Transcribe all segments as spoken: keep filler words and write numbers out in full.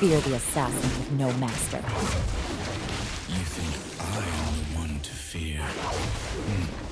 Fear the assassin with no master. You think I am the one to fear? Hmm.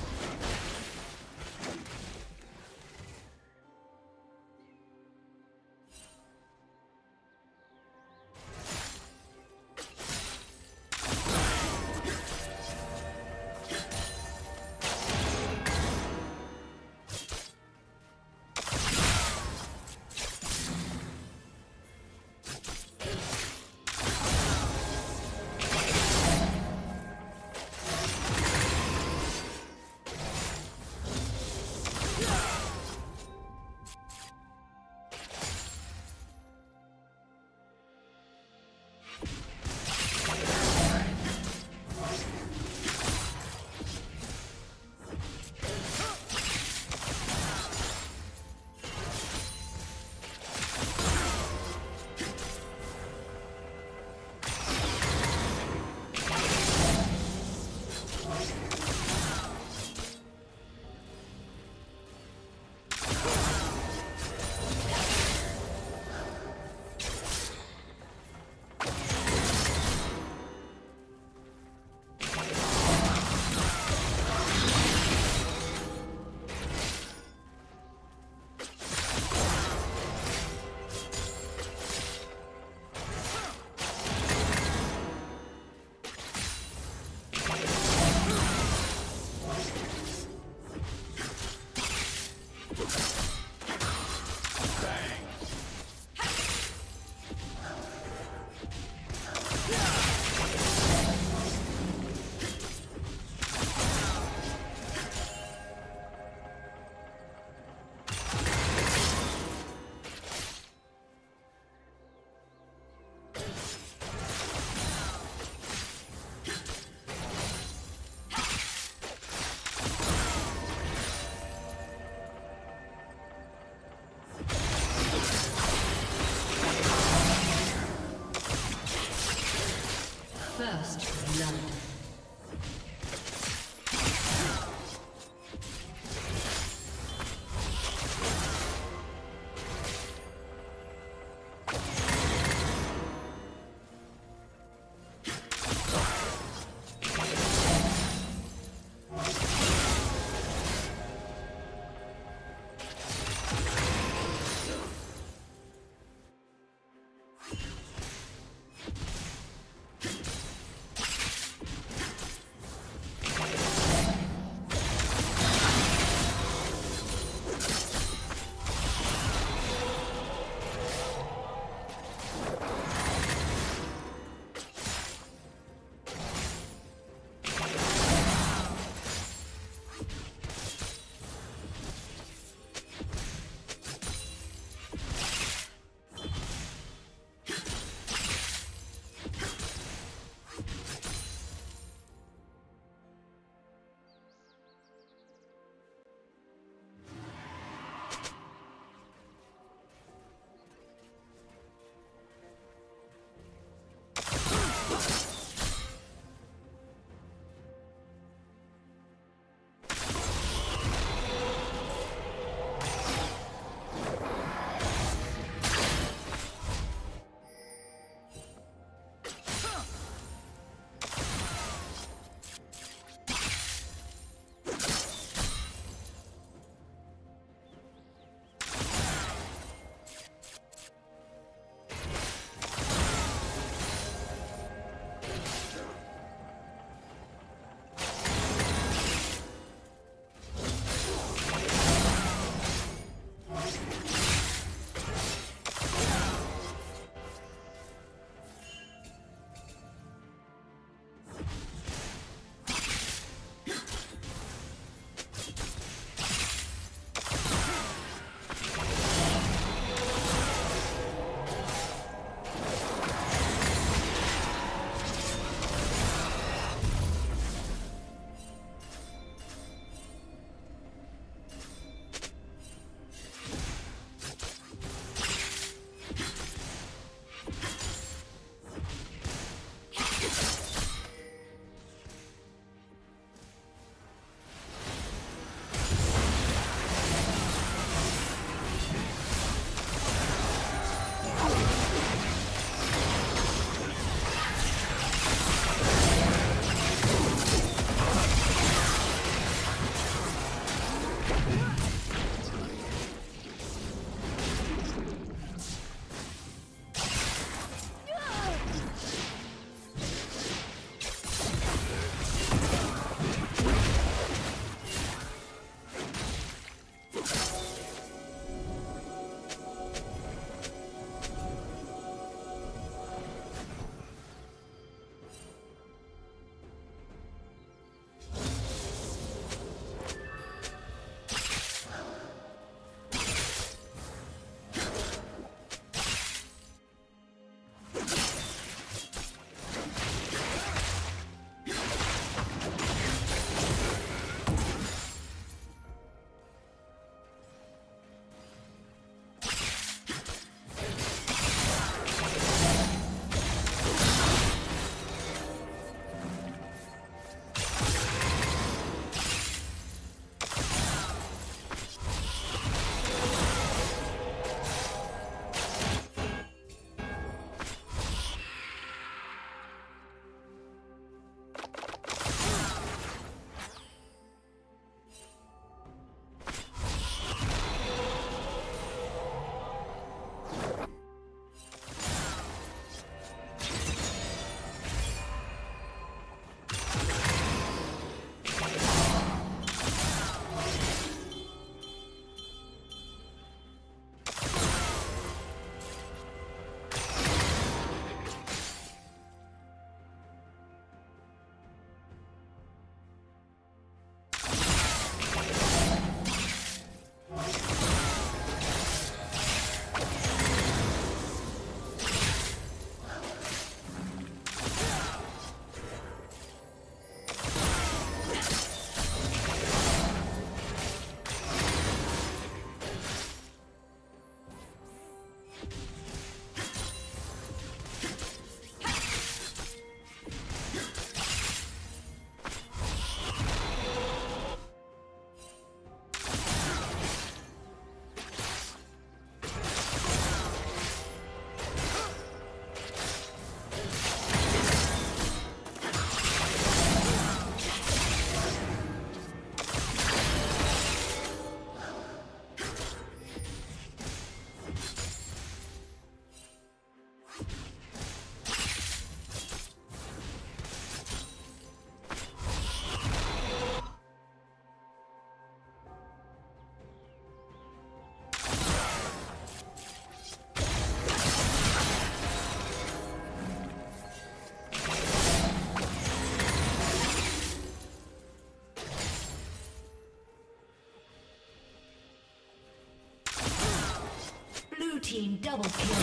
team double kill.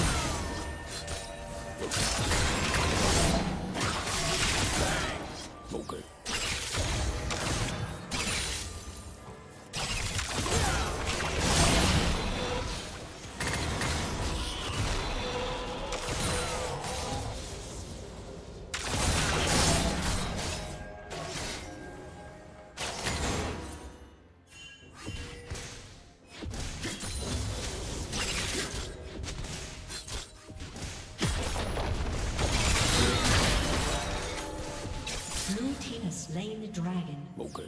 Okay. Slain the dragon. Okay.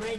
Red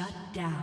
Shut down.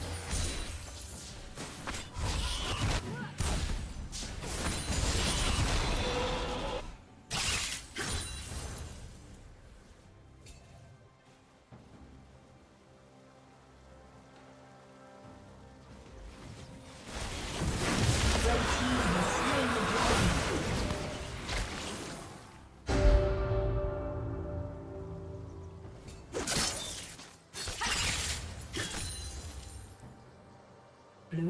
Blue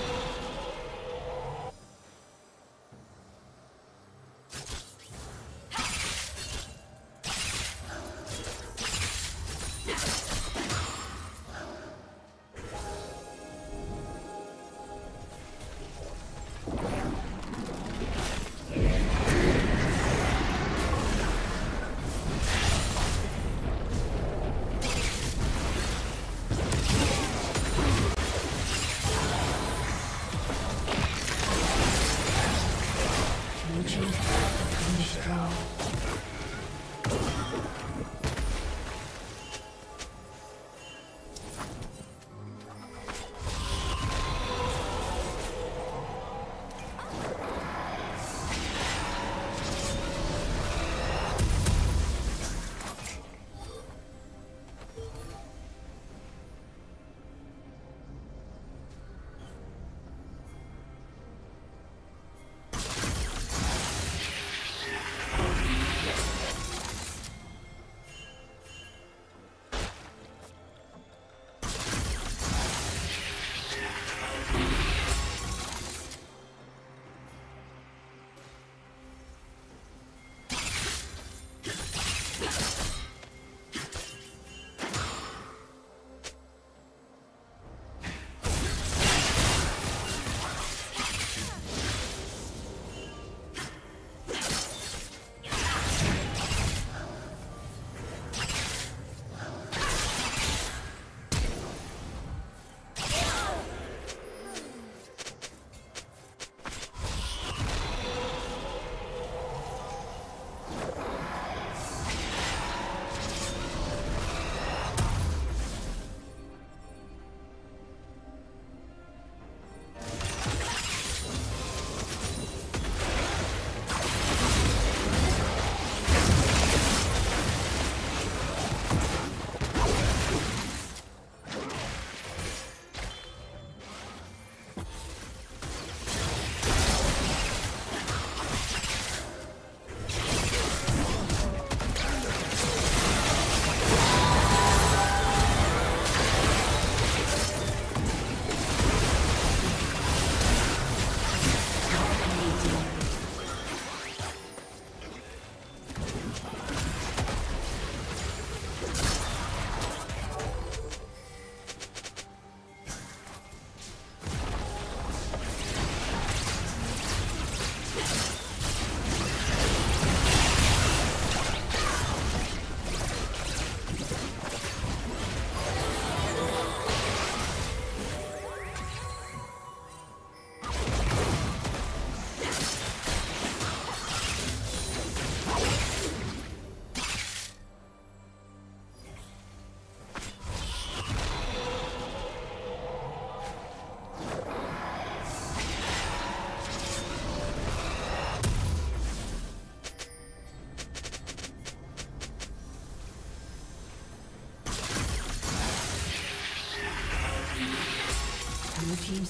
Blue team's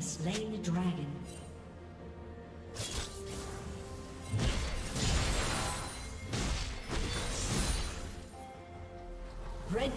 Slain the dragon. Red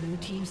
Blue team's